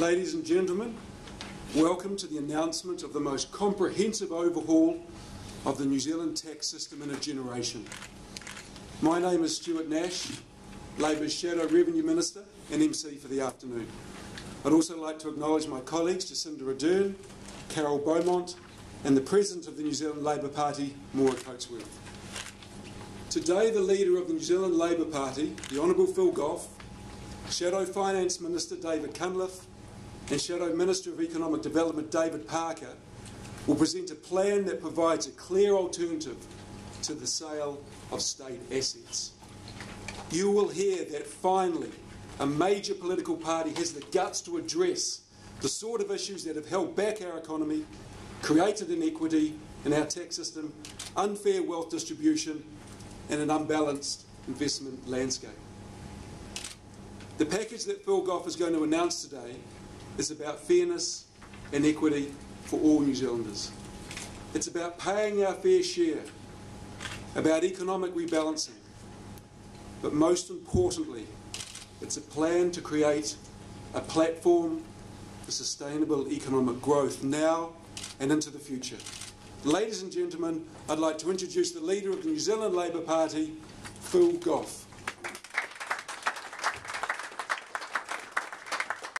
Ladies and gentlemen, welcome to the announcement of the most comprehensive overhaul of the New Zealand tax system in a generation. My name is Stuart Nash, Labour's Shadow Revenue Minister and MC for the afternoon. I'd also like to acknowledge my colleagues Jacinda Ardern, Carol Beaumont and the President of the New Zealand Labour Party, Maura Cokesworth. Today the leader of the New Zealand Labour Party, the Honourable Phil Goff, Shadow Finance Minister David Cunliffe and Shadow Minister of Economic Development David Parker will present a plan that provides a clear alternative to the sale of state assets. You will hear that finally a major political party has the guts to address the sort of issues that have held back our economy, created inequity in our tax system, unfair wealth distribution and an unbalanced investment landscape. The package that Phil Goff is going to announce today is about fairness and equity for all New Zealanders. It's about paying our fair share, about economic rebalancing, but most importantly, it's a plan to create a platform for sustainable economic growth now and into the future. Ladies and gentlemen, I'd like to introduce the leader of the New Zealand Labour Party, Phil Goff.